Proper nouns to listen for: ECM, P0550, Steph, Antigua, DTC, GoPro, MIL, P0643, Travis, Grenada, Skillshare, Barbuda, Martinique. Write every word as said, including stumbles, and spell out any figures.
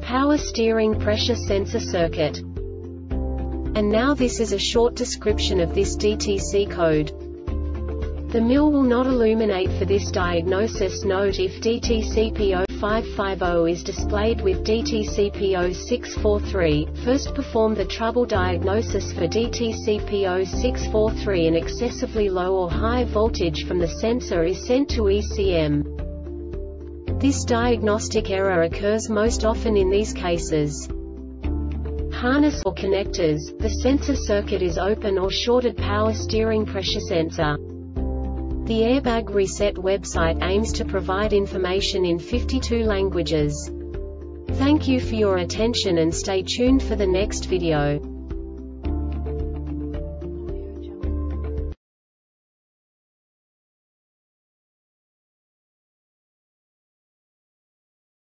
power steering pressure sensor circuit. And now this is a short description of this D T C code. The M I L will not illuminate for this diagnosis. Note: if D T C P zero five five zero is displayed with D T C P zero six four three, first perform the trouble diagnosis for D T C P zero six four three. An excessively low or high voltage from the sensor is sent to E C M. This diagnostic error occurs most often in these cases: harness or connectors, the sensor circuit is open or shorted, power steering pressure sensor. The Airbag Reset website aims to provide information in fifty-two languages. Thank you for your attention and stay tuned for the next video.